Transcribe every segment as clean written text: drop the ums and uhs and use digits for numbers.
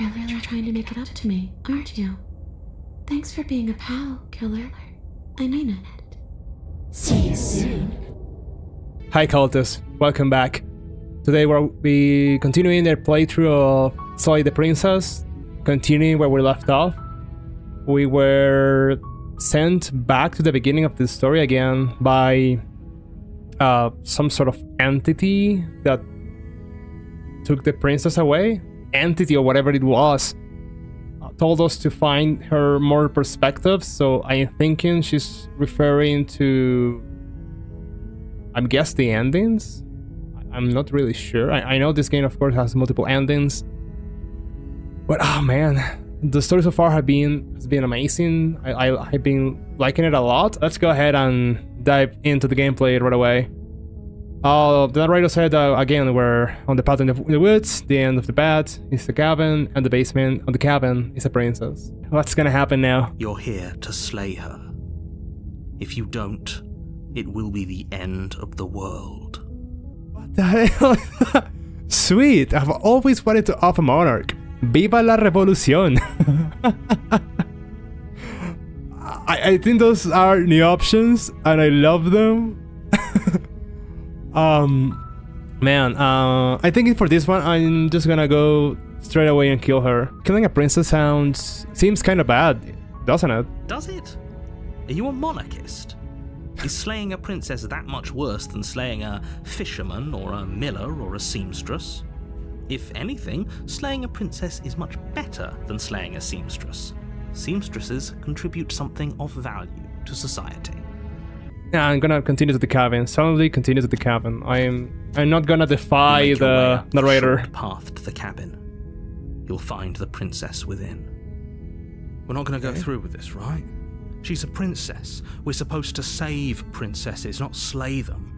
really trying to make it up to me, aren't you? Thanks for being a pal, killer. I mean it. See you soon. Hi cultists, welcome back. Today we'll be continuing their playthrough of Slay the Princess, continuing where we left off. We were sent back to the beginning of the story again by some sort of entity that took the princess away. Entity or whatever it was told us to find her more perspectives, so I'm thinking she's referring to, I'm guessing, the endings. I'm not really sure. I know this game of course has multiple endings, but oh man, the story so far has been amazing. I've been liking it a lot. Let's go ahead and dive into the gameplay right away. The narrator said again, we're on the path in the woods. The end of the path is the cabin, and the basement of the cabin is a princess. What's gonna happen now? You're here to slay her. If you don't, it will be the end of the world. What the hell? Sweet, I've always wanted to off a monarch. Viva la revolución. I think those are new options, and I love them. I think for this one I'm just gonna go straight away and kill her. Killing a princess seems kind of bad, doesn't it? Does it? Are you a monarchist? Is slaying a princess that much worse than slaying a fisherman or a miller or a seamstress? If anything, slaying a princess is much better than slaying a seamstress. Seamstresses contribute something of value to society. Yeah, I'm gonna continue to the cabin. Suddenly continue to the cabin. I'm not gonna defy the narrator. Short path to the cabin. You'll find the princess within. We're not gonna go through with this, right? She's a princess. We're supposed to save princesses, not slay them.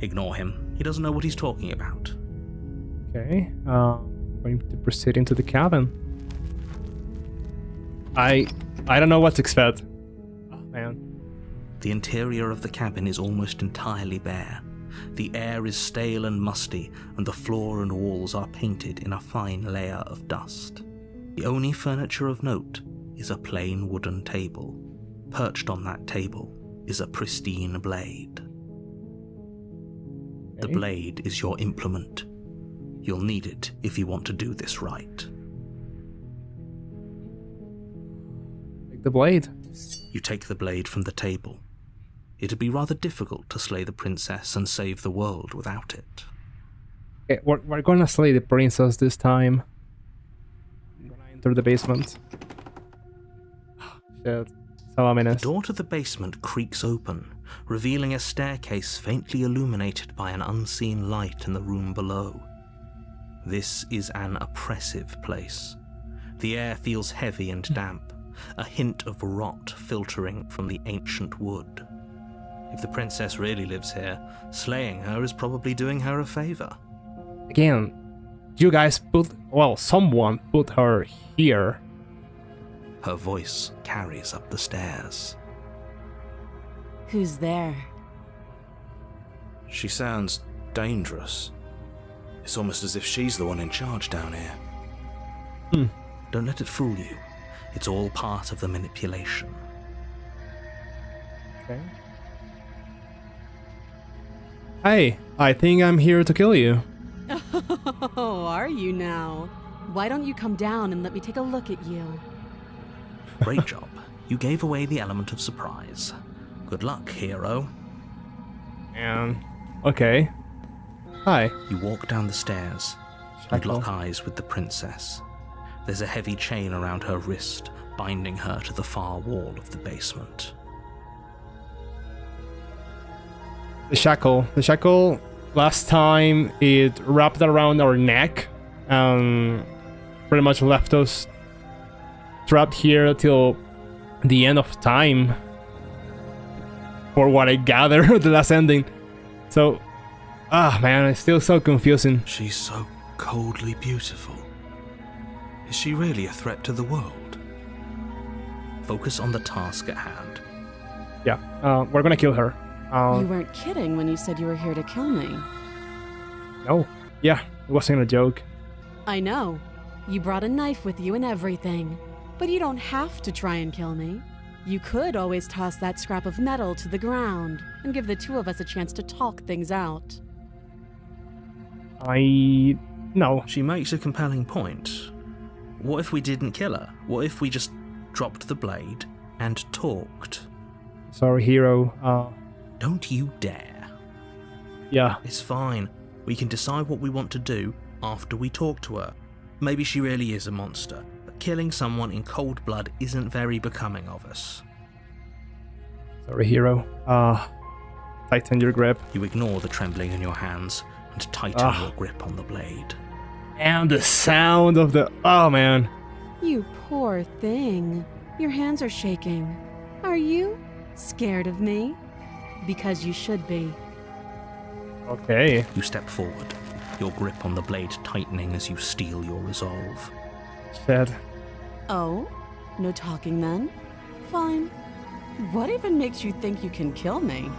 Ignore him. He doesn't know what he's talking about. Okay. We're going to proceed into the cabin. I don't know what to expect. Oh man. The interior of the cabin is almost entirely bare. The air is stale and musty, and the floor and walls are painted in a fine layer of dust. The only furniture of note is a plain wooden table. Perched on that table is a pristine blade. Okay. The blade is your implement. You'll need it if you want to do this right. Take the blade. You take the blade from the table. It'd be rather difficult to slay the princess and save the world without it. Okay, we're gonna slay the princess this time. I'm gonna enter the basement. Shit. So ominous. The door to the basement creaks open, revealing a staircase faintly illuminated by an unseen light in the room below. This is an oppressive place. The air feels heavy and damp, a hint of rot filtering from the ancient wood. If the princess really lives here, slaying her is probably doing her a favor. Again, you guys someone put her here. Her voice carries up the stairs. Who's there? She sounds dangerous. It's almost as if she's the one in charge down here. Don't let it fool you. It's all part of the manipulation. Okay. Hey, I think I'm here to kill you. Oh, are you now? Why don't you come down and let me take a look at you? Great job. You gave away the element of surprise. Good luck, hero. Okay. Hi. You walk down the stairs and lock eyes with the princess. There's a heavy chain around her wrist, binding her to the far wall of the basement. The shackle. The shackle, last time, it wrapped around our neck and pretty much left us trapped here till the end of time. For what I gather, the last ending. So, man, it's still so confusing. She's so coldly beautiful. Is she really a threat to the world? Focus on the task at hand. Yeah, we're gonna kill her. You weren't kidding when you said you were here to kill me. No. Yeah, it wasn't a joke. I know. You brought a knife with you and everything. But you don't have to try and kill me. You could always toss that scrap of metal to the ground and give the two of us a chance to talk things out. No. She makes a compelling point. What if we didn't kill her? What if we just dropped the blade and talked? Sorry, hero. Don't you dare. Yeah. It's fine. We can decide what we want to do after we talk to her. Maybe she really is a monster, but killing someone in cold blood isn't very becoming of us. Sorry, hero. Tighten your grip. You ignore the trembling in your hands and tighten your grip on the blade. And the sound of the... Oh, man. You poor thing. Your hands are shaking. Are you scared of me? Because you should be. Okay. You step forward, your grip on the blade tightening as you steel your resolve. Sad. Oh? No talking then? Fine. What even makes you think you can kill me?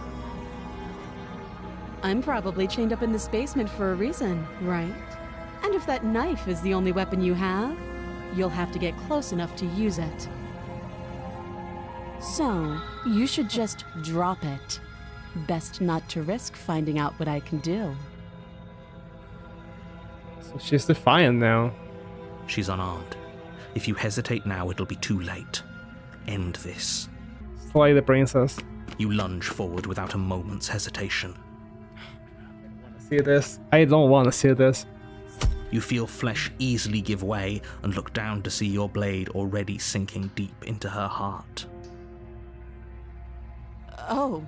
I'm probably chained up in this basement for a reason, right? And if that knife is the only weapon you have, you'll have to get close enough to use it. So, you should just drop it. Best not to risk finding out what I can do. So she's defiant now. She's unarmed. If you hesitate now, it'll be too late. End this. Slay the princess. You lunge forward without a moment's hesitation. I don't want to see this. You feel flesh easily give way and look down to see your blade already sinking deep into her heart. Oh.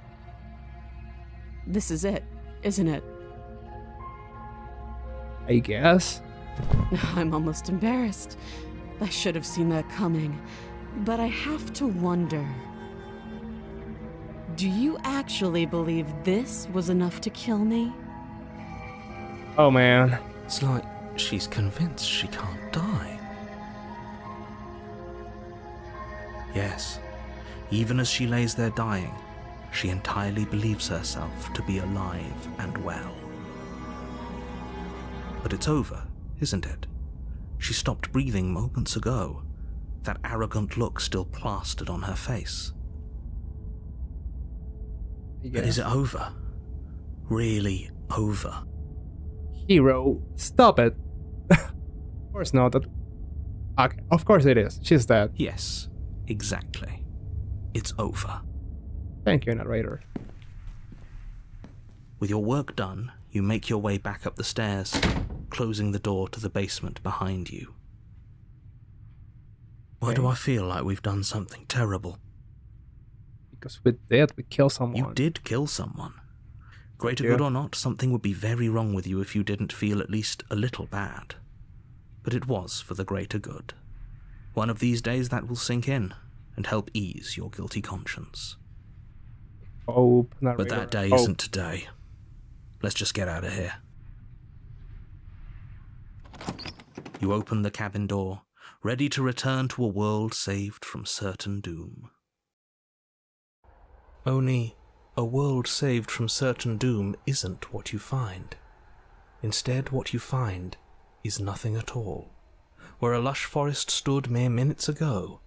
This is it, isn't it? I guess. I'm almost embarrassed. I should have seen that coming. But I have to wonder. Do you actually believe this was enough to kill me? Oh, man. It's like she's convinced she can't die. Yes. Even as she lays there dying, she entirely believes herself to be alive and well. But it's over, isn't it? She stopped breathing moments ago, that arrogant look still plastered on her face. Yeah. But is it over? Really over? Hero, stop it. Of course not. Okay, of course it is. She's dead. Yes, exactly. It's over. Thank you, narrator. With your work done, you make your way back up the stairs, closing the door to the basement behind you. Why do I feel like we've done something terrible? Because we did. We killed someone. You did kill someone. Greater good or not, something would be very wrong with you if you didn't feel at least a little bad. But it was for the greater good. One of these days that will sink in and help ease your guilty conscience. But that day isn't today. Let's just get out of here. You open the cabin door, ready to return to a world saved from certain doom. Only a world saved from certain doom isn't what you find. Instead, what you find is nothing at all. Where a lush forest stood mere minutes ago,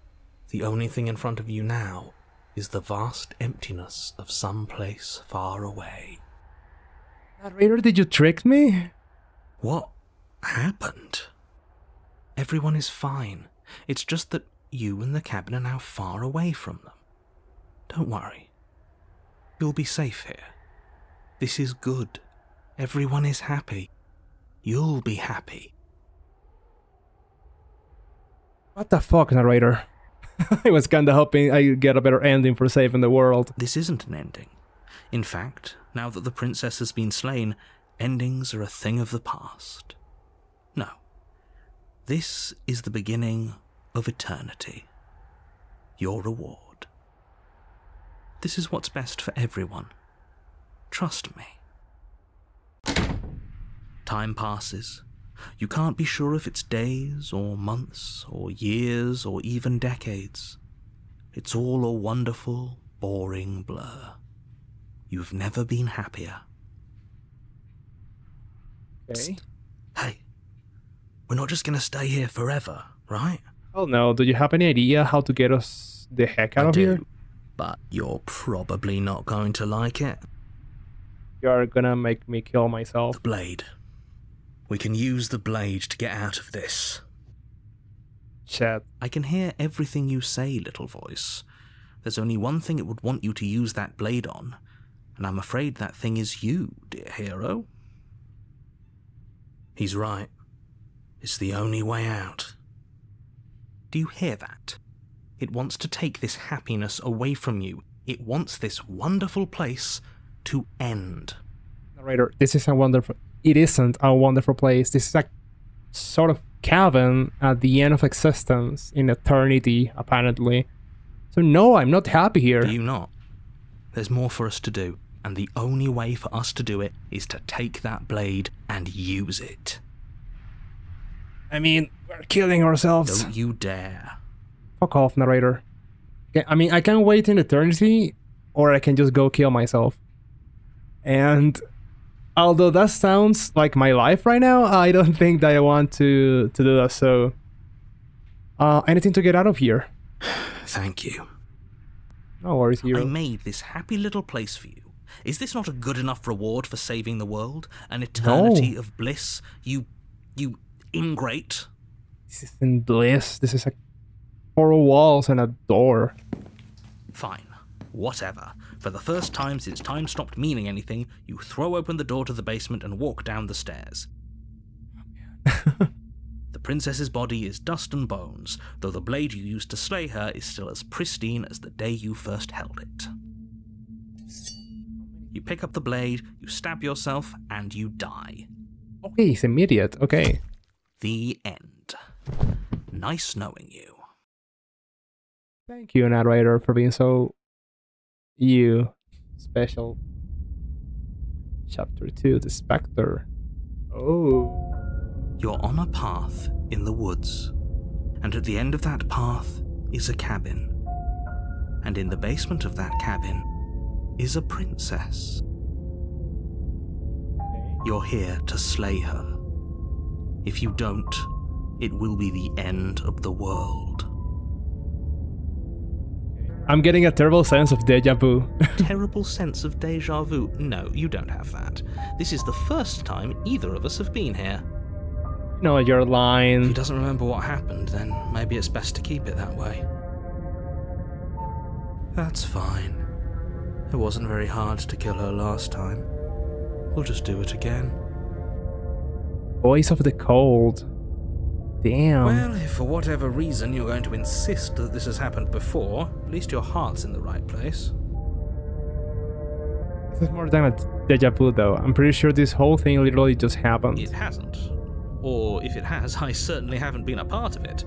the only thing in front of you now is the vast emptiness of some place far away. Narrator, did you trick me? What happened? Everyone is fine. It's just that you and the cabin are now far away from them. Don't worry. You'll be safe here. This is good. Everyone is happy. You'll be happy. What the fuck, narrator? I was kinda hoping I'd get a better ending for saving the world. This isn't an ending. In fact, now that the princess has been slain, endings are a thing of the past. No. This is the beginning of eternity. Your reward. This is what's best for everyone. Trust me. Time passes. You can't be sure if it's days, or months, or years, or even decades. It's all a wonderful, boring blur. You've never been happier. Hey. Psst. Hey. We're not just going to stay here forever, right? Oh no, do you have any idea how to get us the heck out of here? But you're probably not going to like it. You're gonna make me kill myself. The blade. We can use the blade to get out of this. Shit. I can hear everything you say, little voice. There's only one thing it would want you to use that blade on, and I'm afraid that thing is you, dear hero. He's right. It's the only way out. Do you hear that? It wants to take this happiness away from you. It wants this wonderful place to end. Narrator, this is a wonderful... It isn't a wonderful place. This is a sort of cavern at the end of existence in eternity, apparently. So no, I'm not happy here. Do you not? There's more for us to do, and the only way for us to do it is to take that blade and use it. I mean, we're killing ourselves. Don't you dare. Fuck off, narrator. I mean, I can wait in eternity, or I can just go kill myself. And although that sounds like my life right now, I don't think that I want to do that, so... anything to get out of here. Thank you. No worries, hero. I made this happy little place for you. Is this not a good enough reward for saving the world? An eternity of bliss? You ingrate? This isn't bliss. This is like four walls and a door. Fine. Whatever. For the first time since time stopped meaning anything, you throw open the door to the basement and walk down the stairs. The princess's body is dust and bones, though the blade you used to slay her is still as pristine as the day you first held it. You pick up the blade, you stab yourself, and you die. Okay, it's immediate, okay. The end. Nice knowing you. Thank you, narrator, for being so... special. Chapter 2, The Spectre. Oh. You're on a path in the woods, and at the end of that path is a cabin. And in the basement of that cabin is a princess. You're here to slay her. If you don't, it will be the end of the world. I'm getting a terrible sense of deja vu. Terrible sense of deja vu? No, you don't have that. This is the first time either of us have been here. No, you're lying. If he doesn't remember what happened, then maybe it's best to keep it that way. That's fine. It wasn't very hard to kill her last time. We'll just do it again. Voice of the cold. Damn. Well, if for whatever reason you're going to insist that this has happened before, at least your heart's in the right place. This is more than a deja vu, though. I'm pretty sure this whole thing literally just happened. It hasn't. Or if it has, I certainly haven't been a part of it.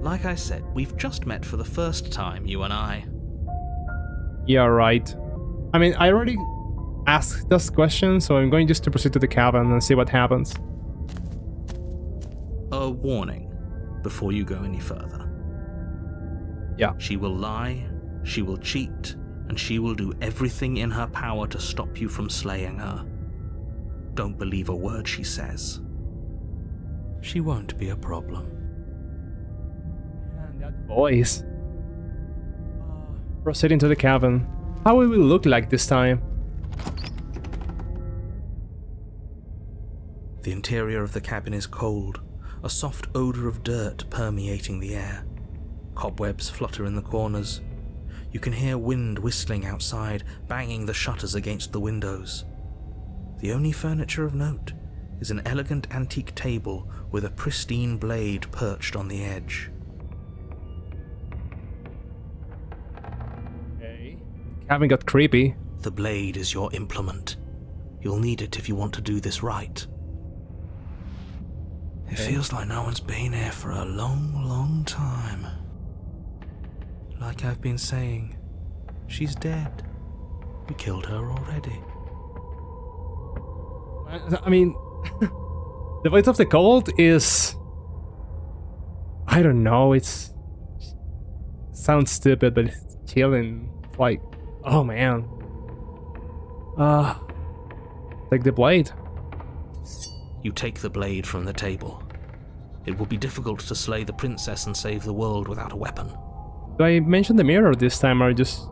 Like I said, we've just met for the first time, you and I. Yeah, right. I mean, I already asked this question, so I'm going just to proceed to the cabin and see what happens. A warning before you go any further. Yeah. She will lie, she will cheat, and she will do everything in her power to stop you from slaying her. Don't believe a word she says. She won't be a problem. And that voice. Proceeding to the cavern. How will we look like this time? The interior of the cabin is cold. A soft odor of dirt permeating the air. Cobwebs flutter in the corners. You can hear wind whistling outside, banging the shutters against the windows. The only furniture of note is an elegant antique table with a pristine blade perched on the edge. Hey. Haven't got creepy. The blade is your implement. You'll need it if you want to do this right. It feels like no one's been here for a long, long time. Like I've been saying, she's dead. We killed her already. I mean, the voice of the cold is... I don't know, it's... Sounds stupid, but it's chilling. It's like, oh man. Like the blade. You take the blade from the table. It would be difficult to slay the princess and save the world without a weapon. Do I mention the mirror this time, or just...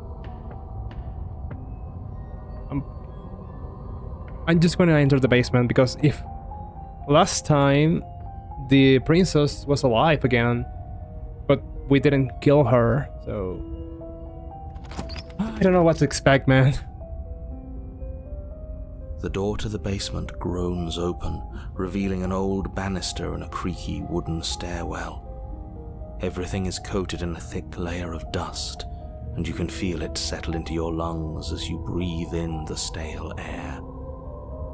I'm just going to enter the basement, because if last time the princess was alive again, but we didn't kill her, so... I don't know what to expect, man. The door to the basement groans open, revealing an old banister and a creaky wooden stairwell. Everything is coated in a thick layer of dust, and you can feel it settle into your lungs as you breathe in the stale air.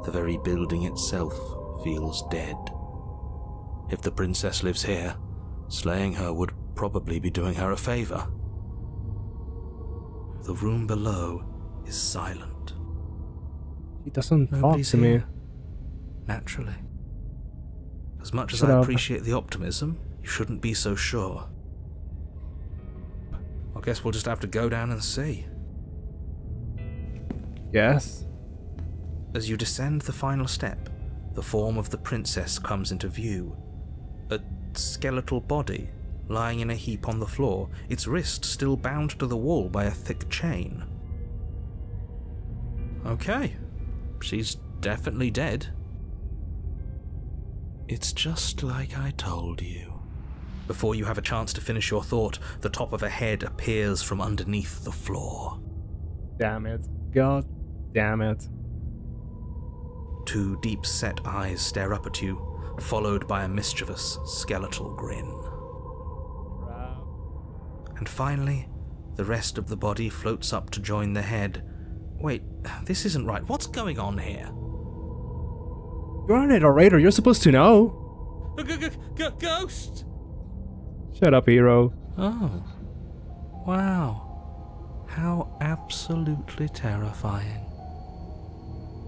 The very building itself feels dead. If the princess lives here, slaying her would probably be doing her a favor. The room below is silent. He doesn't talk to me. Naturally. As much as I appreciate the optimism, you shouldn't be so sure. I guess we'll just have to go down and see. Yes. As you descend the final step, the form of the princess comes into view. A skeletal body lying in a heap on the floor, its wrist still bound to the wall by a thick chain. Okay. She's definitely dead. It's just like I told you. Before you have a chance to finish your thought, the top of a head appears from underneath the floor. Damn it. God damn it. Two deep-set eyes stare up at you, followed by a mischievous skeletal grin. And finally, the rest of the body floats up to join the head. Wait, this isn't right. What's going on here? You're an narrator. You're supposed to know. Ghost! Shut up, hero. Oh. Wow. How absolutely terrifying.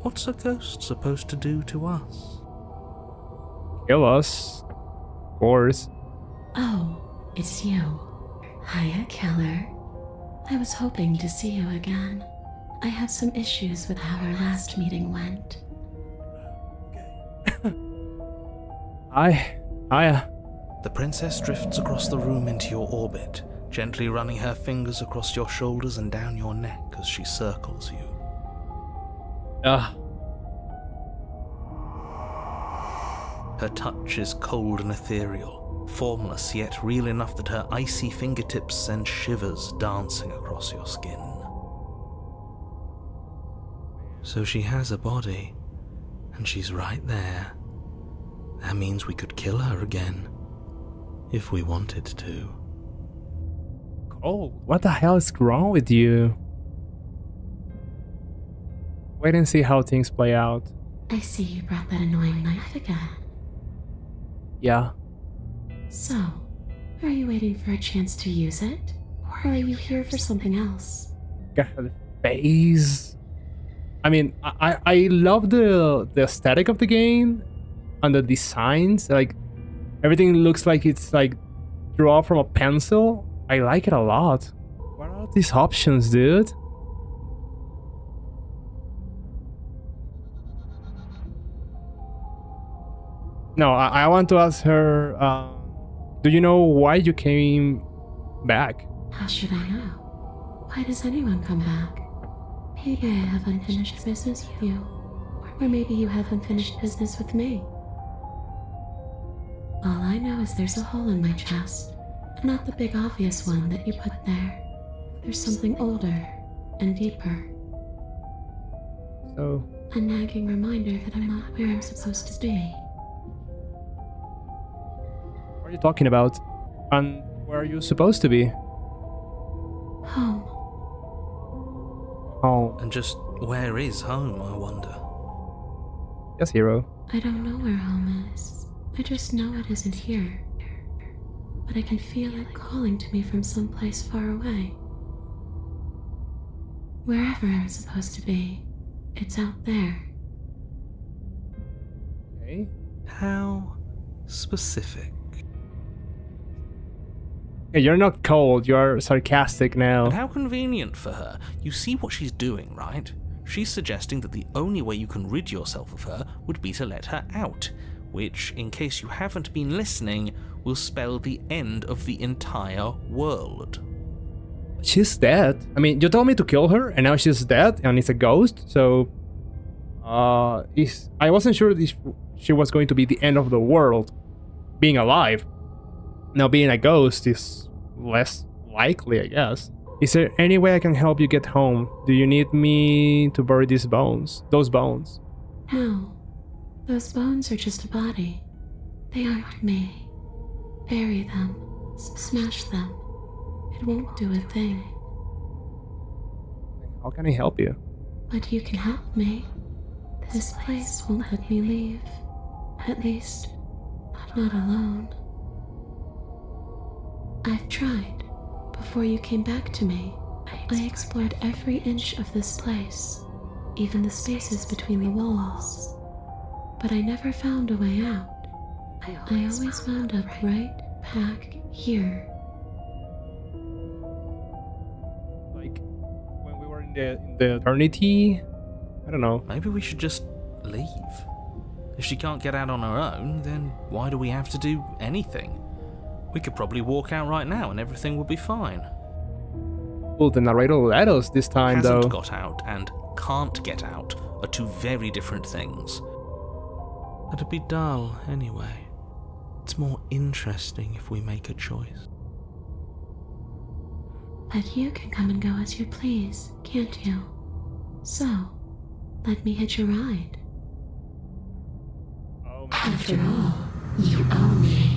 What's a ghost supposed to do to us? Kill us. Of course. Oh, it's you. Hiya, Keller. I was hoping to see you again. I have some issues with how our last meeting went. The princess drifts across the room into your orbit, gently running her fingers across your shoulders and down your neck as she circles you. Her touch is cold and ethereal, formless yet real enough that her icy fingertips send shivers dancing across your skin. So she has a body, and she's right there. That means we could kill her again, if we wanted to. Oh, what the hell is wrong with you? Wait and see how things play out. I see you brought that annoying knife again. Yeah. So, are you waiting for a chance to use it, or are you here for something else? God, face. I mean, I love the aesthetic of the game and the designs. Like, everything looks like it's like drawn from a pencil. I like it a lot. What are these options, dude? No, I want to ask her, do you know why you came back? How should I know? Why does anyone come back? Maybe I have unfinished business with you, or maybe you have unfinished business with me. All I know is there's a hole in my chest, and not the big obvious one that you put there. There's something older and deeper. So? A nagging reminder that I'm not where I'm supposed to be. What are you talking about? And where are you supposed to be? Home. Oh. And just where is home, I wonder? Yes, hero. I don't know where home is. I just know it isn't here. But I can feel it calling to me from someplace far away. Wherever I'm supposed to be, it's out there. Okay. How specific? You're not cold, you're sarcastic now. And how convenient for her. You see what she's doing, right? She's suggesting that the only way you can rid yourself of her would be to let her out, which, in case you haven't been listening, will spell the end of the entire world. She's dead. I mean, you told me to kill her, and now she's dead, and it's a ghost, so... I wasn't sure if she was going to be the end of the world, being alive. Now, being a ghost is less likely, I guess. Is there any way I can help you get home? Do you need me to bury these bones? Those bones? No. Those bones are just a body. They aren't me. Bury them. Smash them. It won't do a thing. How can I help you? But you can help me. This place won't let me leave. At least, I'm not alone. I've tried. Before you came back to me, I explored every inch of this place, even the spaces between the walls. But I never found a way out. I always wound up right back here. Like, when we were in the eternity? I don't know. Maybe we should just leave. If she can't get out on her own, then why do we have to do anything? We could probably walk out right now and everything would be fine. Well, the narrator let us this time, though. Hasn't got out and can't get out are two very different things. That'd be dull, anyway. It's more interesting if we make a choice. But you can come and go as you please, can't you? So, let me hitch a ride. Oh, after all, you owe me.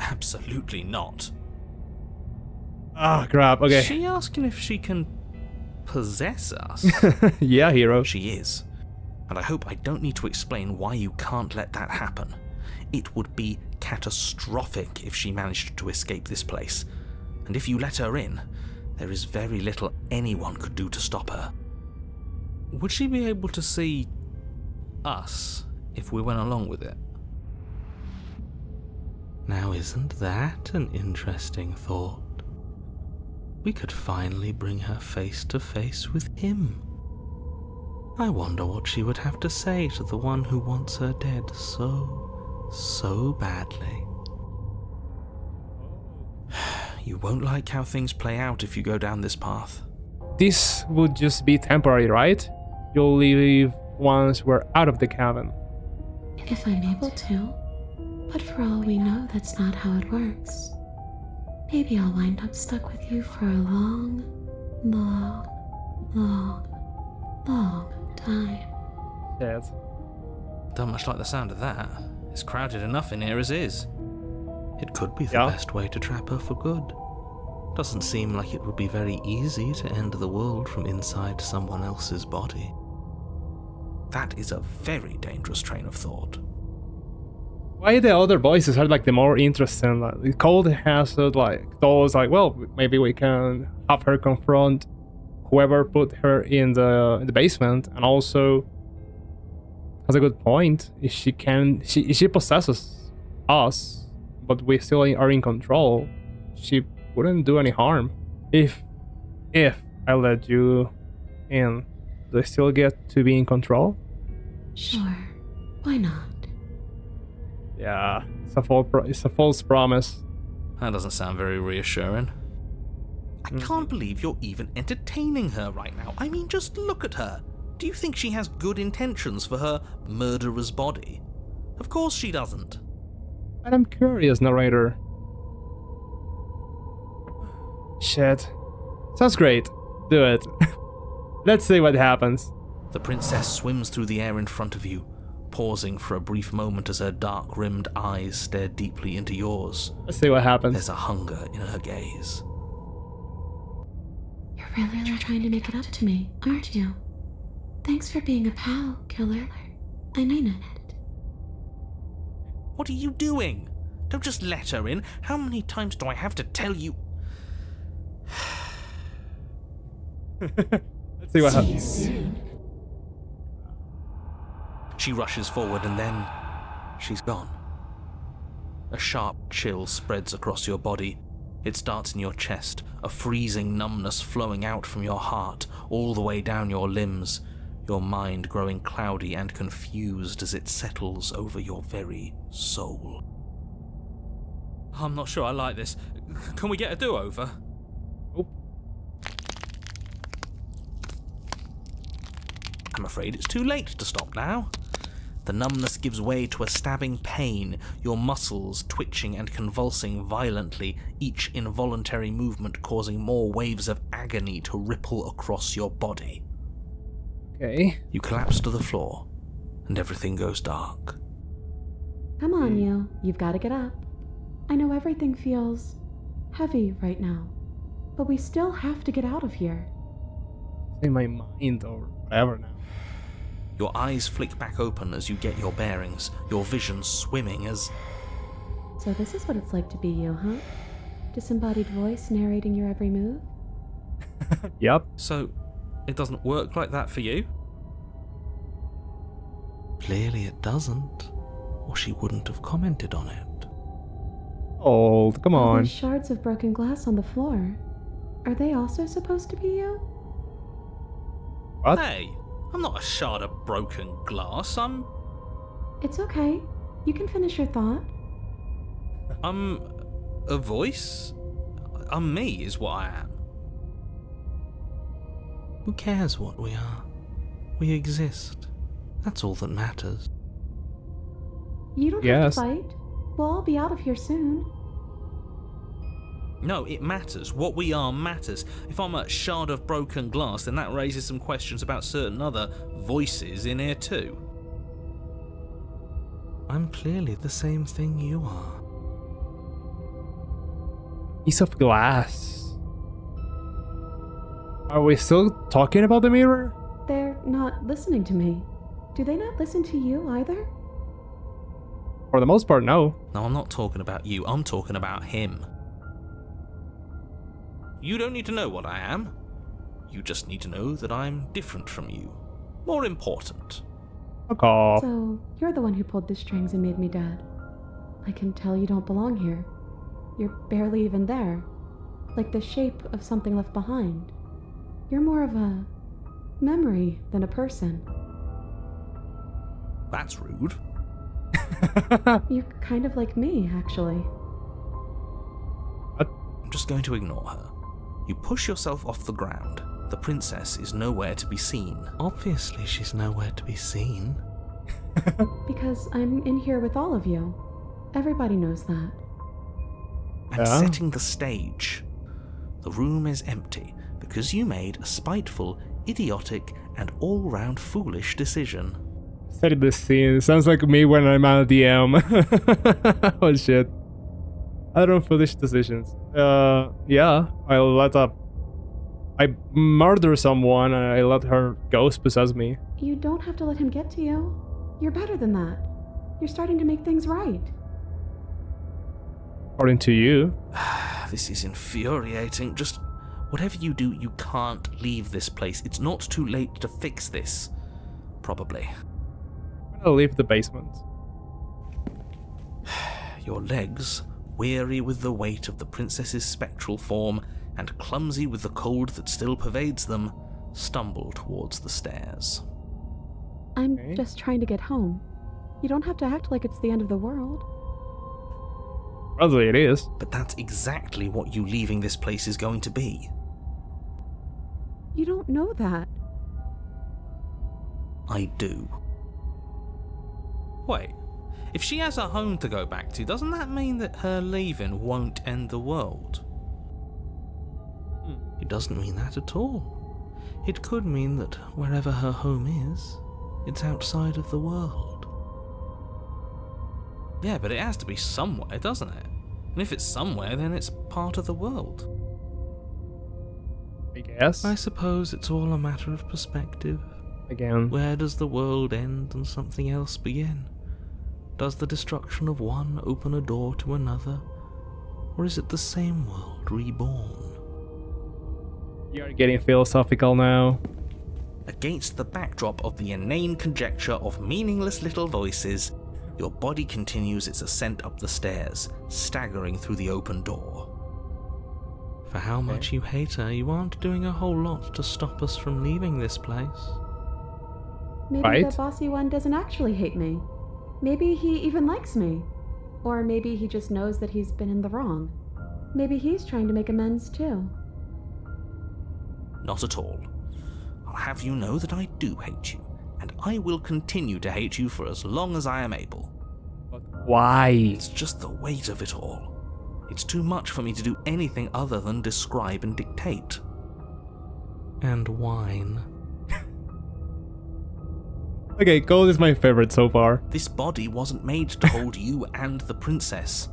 Absolutely not. Ah, oh, crap, okay. Is she asking if she can possess us? Yeah, hero. She is. And I hope I don't need to explain why you can't let that happen. It would be catastrophic if she managed to escape this place. And if you let her in, there is very little anyone could do to stop her. Would she be able to see us if we went along with it? Now isn't that an interesting thought? We could finally bring her face to face with him. I wonder what she would have to say to the one who wants her dead so badly. You won't like how things play out if you go down this path. This would just be temporary, right? You'll leave once we're out of the cabin. If I'm able to. But for all we know, that's not how it works. Maybe I'll wind up stuck with you for a long, long, long, long time. Yeah. Don't much like the sound of that. It's crowded enough in here as is. It could be the best way to trap her for good. Doesn't seem like it would be very easy to end the world from inside someone else's body. That is a very dangerous train of thought. Why the other voices are like the more interesting? Like, Cold has like those like, well, maybe we can have her confront whoever put her in the basement, and also has a good point. If she can, if she possesses us, but we still are in control, she wouldn't do any harm. If I let you in, do I still get to be in control? Sure, why not? Yeah, it's a false promise. That doesn't sound very reassuring. I can't believe you're even entertaining her right now. I mean, just look at her. Do you think she has good intentions for her murderer's body? Of course she doesn't. And I'm curious, narrator. Shit. Sounds great. Do it. Let's see what happens. The princess swims through the air in front of you, pausing for a brief moment as her dark-rimmed eyes stare deeply into yours. Let's see what happens. There's a hunger in her gaze. You're really trying to make it up to me, aren't you? Thanks for being a pal, killer. I mean it. What are you doing? Don't just let her in. How many times do I have to tell you? Let's see what happens. She rushes forward and then she's gone. A sharp chill spreads across your body. It starts in your chest, a freezing numbness flowing out from your heart all the way down your limbs. your mind growing cloudy and confused as it settles over your very soul. I'm not sure I like this. Can we get a do-over? Oh. I'm afraid it's too late to stop now. The numbness gives way to a stabbing pain, your muscles twitching and convulsing violently, each involuntary movement causing more waves of agony to ripple across your body. Okay. You collapse to the floor, and everything goes dark. Come on, you. You've got to get up. I know everything feels heavy right now, but we still have to get out of here. It's in my mind or whatever now. Your eyes flick back open as you get your bearings, your vision swimming as... So this is what it's like to be you, huh? Disembodied voice narrating your every move? Yep. So, it doesn't work like that for you? Clearly it doesn't, or she wouldn't have commented on it. Old, come on. These shards of broken glass on the floor, are they also supposed to be you? What? Hey! I'm not a shard of broken glass, I'm... It's okay. You can finish your thought. I'm a voice? I'm me is what I am. Who cares what we are? We exist. That's all that matters. You don't have to fight. We'll all be out of here soon. No, it matters. What we are matters. If I'm a shard of broken glass, then that raises some questions about certain other voices in here too. I'm clearly the same thing you are. Piece of glass. Are we still talking about the mirror? They're not listening to me. Do they not listen to you either? For the most part, no. No, I'm not talking about you. I'm talking about him. You don't need to know what I am. You just need to know that I'm different from you. More important. Okay. So, you're the one who pulled the strings and made me dead. I can tell you don't belong here. You're barely even there. Like the shape of something left behind. You're more of a memory than a person. That's rude. You're kind of like me, actually. I'm just going to ignore her. You push yourself off the ground. The princess is nowhere to be seen. Obviously, she's nowhere to be seen. Because I'm in here with all of you. Everybody knows that. And setting the stage. The room is empty because you made a spiteful, idiotic, and all-round foolish decision. Setting the scene. Sounds like me when I'm on a DM. Oh, shit. I don't foolish decisions. Yeah, I let up. I murder someone and I let her ghost possess me. You don't have to let him get to you. You're better than that. You're starting to make things right. According to you. This is infuriating. Just whatever you do, you can't leave this place. It's not too late to fix this. Probably. I'm gonna leave the basement. Your legs... Weary with the weight of the princess's spectral form, and clumsy with the cold that still pervades them, stumble towards the stairs. I'm just trying to get home. You don't have to act like it's the end of the world. Probably it is. But that's exactly what you leaving this place is going to be. You don't know that. I do. Wait. If she has a home to go back to, doesn't that mean that her leaving won't end the world? It doesn't mean that at all. It could mean that wherever her home is, it's outside of the world. Yeah, but it has to be somewhere, doesn't it? And if it's somewhere, then it's part of the world. I guess. I suppose it's all a matter of perspective. Again. Where does the world end and something else begin? Does the destruction of one open a door to another, or is it the same world reborn? You're getting philosophical now. Against the backdrop of the inane conjecture of meaningless little voices, your body continues its ascent up the stairs, staggering through the open door. For how much you hate her, you aren't doing a whole lot to stop us from leaving this place. Maybe the bossy one doesn't actually hate me. Maybe he even likes me. Or maybe he just knows that he's been in the wrong. Maybe he's trying to make amends too. Not at all. I'll have you know that I do hate you, and I will continue to hate you for as long as I am able. Why? It's just the weight of it all. It's too much for me to do anything other than describe and dictate. And whine. Okay, gold is my favorite so far. This body wasn't made to hold you and the princess.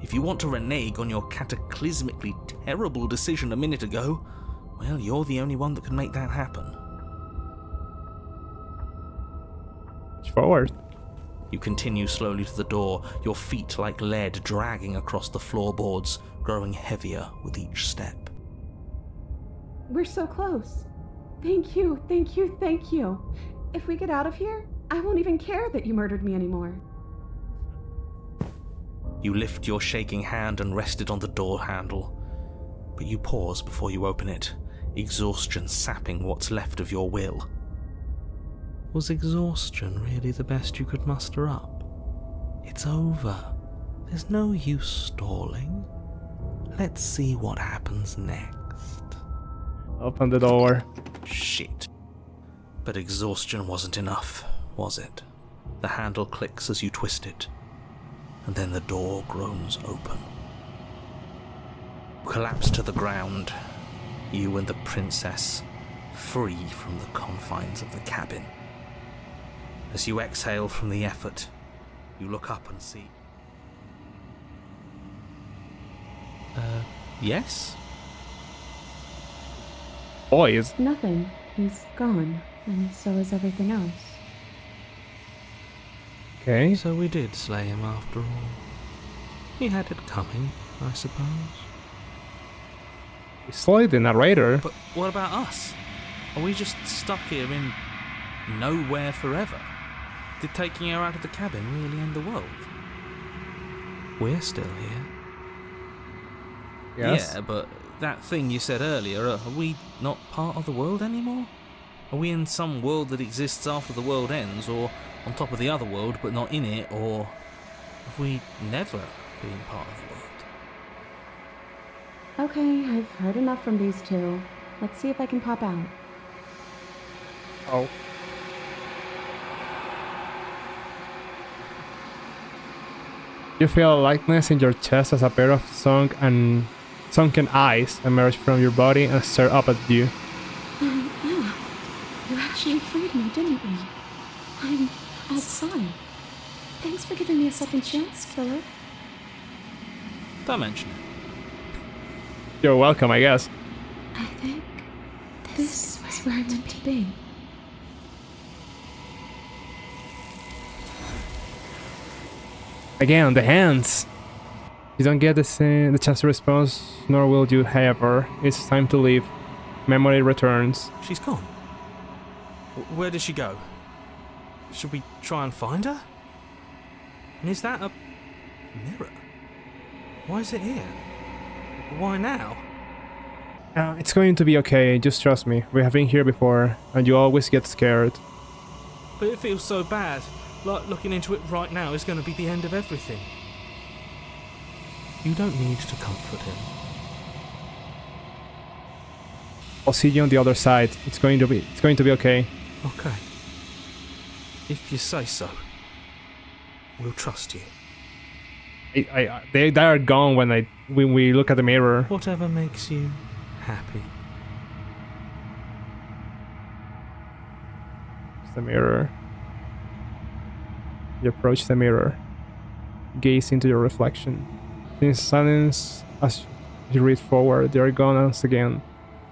If you want to renege on your cataclysmically terrible decision a minute ago, well, you're the only one that can make that happen. Forward. You continue slowly to the door, your feet like lead dragging across the floorboards, growing heavier with each step. We're so close. Thank you, thank you, thank you. If we get out of here, I won't even care that you murdered me anymore. You lift your shaking hand and rest it on the door handle, but you pause before you open it, exhaustion sapping what's left of your will. Was exhaustion really the best you could muster up? It's over. There's no use stalling. Let's see what happens next. Open the door. Shit. But exhaustion wasn't enough, was it? The handle clicks as you twist it, and then the door groans open. You collapse to the ground, you and the princess, free from the confines of the cabin. As you exhale from the effort, you look up and see... yes? Boys? Nothing. He's gone, and so is everything else. Okay. So we did slay him after all. He had it coming, I suppose. We slayed the narrator. But what about us? Are we just stuck here in nowhere forever? Did taking her out of the cabin really end the world? We're still here. Yes. Yeah, but that thing you said earlier, are we not part of the world anymore? Are we in some world that exists after the world ends, or on top of the other world but not in it, or have we never been part of the world? Okay, I've heard enough from these two. Let's see if I can pop out. Oh. You feel a lightness in your chest as a pair of sunken eyes emerge from your body and stare up at you. You actually freed me, didn't you? I'm outside. Thanks for giving me a second chance, Philip. Don't mention it. You're welcome, I guess. I think this was where I'm meant to be. Again, the hands! You don't get the chance to respond, nor will you have her. It's time to leave. Memory returns. She's gone. Where did she go? Should we try and find her? And is that a mirror? Why is it here? Why now? It's going to be okay, just trust me. We have been here before, and you always get scared. But it feels so bad. Like looking into it right now is going to be the end of everything. You don't need to comfort him. I'll see you on the other side. It's going to be okay. Okay. If you say so. We'll trust you. They are gone when we look at the mirror. Whatever makes you happy. It's the mirror. You approach the mirror, gaze into your reflection. In silence, as you reach forward, they are gone once again.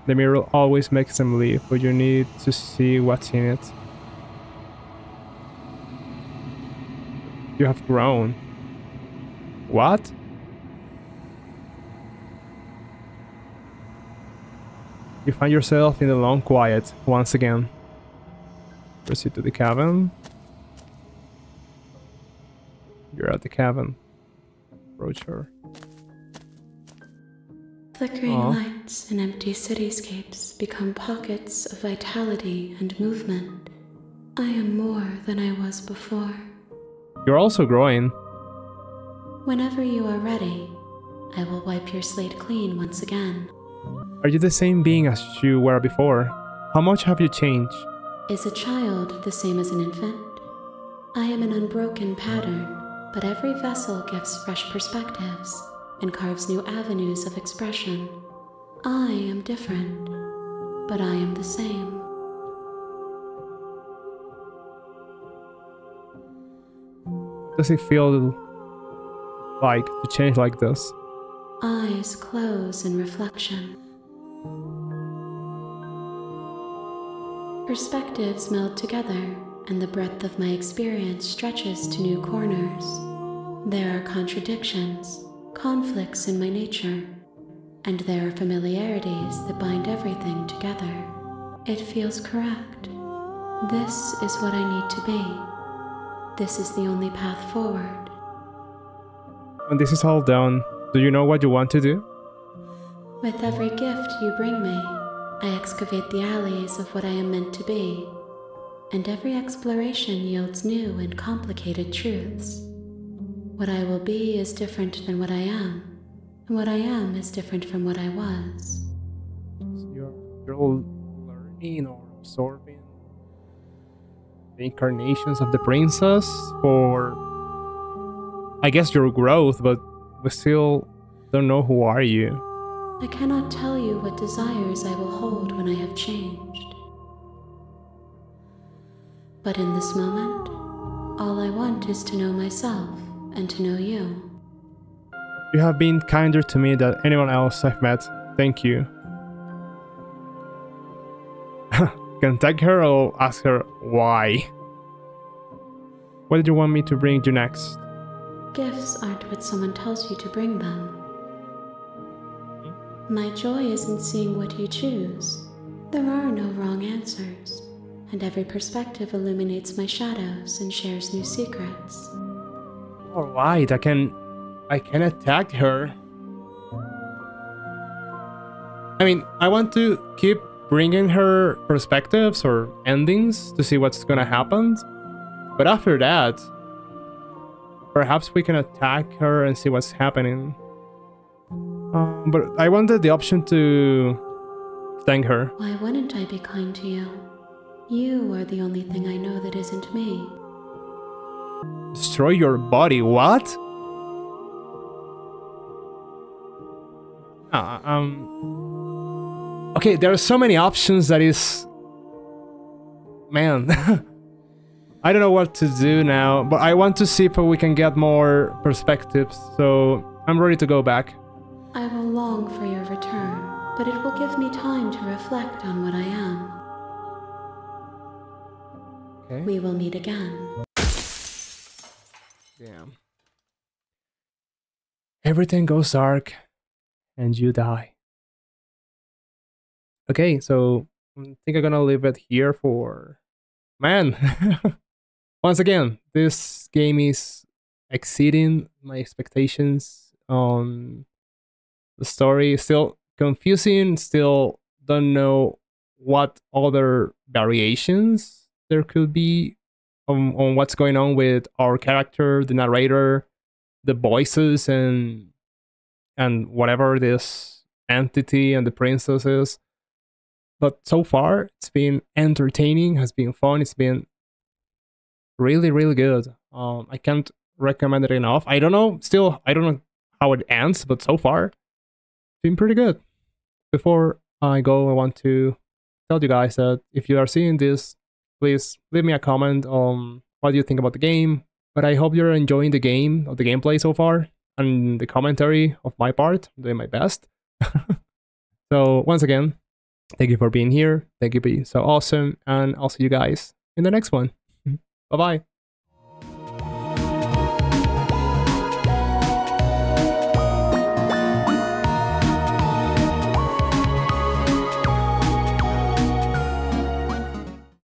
The mirror always makes them leave, but you need to see what's in it. You have grown. What? You find yourself in the long quiet once again. Proceed to the cabin. You're at the cabin. Approach her. Flickering lights and empty cityscapes become pockets of vitality and movement. I am more than I was before. You're also growing. Whenever you are ready, I will wipe your slate clean once again. Are you the same being as you were before? How much have you changed? Is a child the same as an infant? I am an unbroken pattern, but every vessel gives fresh perspectives and carves new avenues of expression. I am different, but I am the same. What does it feel like to change like this? Eyes close in reflection. Perspectives meld together, and the breadth of my experience stretches to new corners. There are contradictions, conflicts in my nature, and there are familiarities that bind everything together. It feels correct. This is what I need to be. This is the only path forward. When this is all done, do you know what you want to do? With every gift you bring me, I excavate the alleys of what I am meant to be, and every exploration yields new and complicated truths. What I will be is different than what I am, and what I am is different from what I was. So you're all learning or absorbing the incarnations of the princess for, I guess, your growth, but we still don't know who are you. I cannot tell you what desires I will hold when I have changed. But in this moment, all I want is to know myself and to know you. You have been kinder to me than anyone else I've met. Thank you. Contact her or ask her why. What did you want me to bring you next? Gifts aren't what someone tells you to bring them. My joy is in seeing what you choose. There are no wrong answers, and every perspective illuminates my shadows and shares new secrets. Alright, I can attack her. I mean, I want to keep bringing her perspectives or endings to see what's gonna happen, but after that, perhaps we can attack her and see what's happening. But I wanted the option to thank her. Why wouldn't I be kind to you? You are the only thing I know that isn't me. Destroy your body, what? Okay, there are so many options that is... Man... I don't know what to do now, but I want to see if we can get more perspectives, so I'm ready to go back. I will long for your return, but it will give me time to reflect on what I am. Okay. We will meet again. Damn. Everything goes dark, and you die. Okay, so I think I'm gonna leave it here for... Man! Once again, this game is exceeding my expectations on the story. Still confusing, still don't know what other variations there could be on what's going on with our character, the narrator, the voices, and whatever this entity and the princess is. But so far, it's been entertaining, has been fun, it's been really, really good. I can't recommend it enough. I don't know, still, I don't know how it ends, but so far, it's been pretty good. Before I go, I want to tell you guys that if you are seeing this, please leave me a comment on what you think about the game. But I hope you're enjoying the game, or the gameplay so far, and the commentary of my part. I'm doing my best. So, once again, thank you for being here, thank you for being so awesome, and I'll see you guys in the next one. Bye-bye.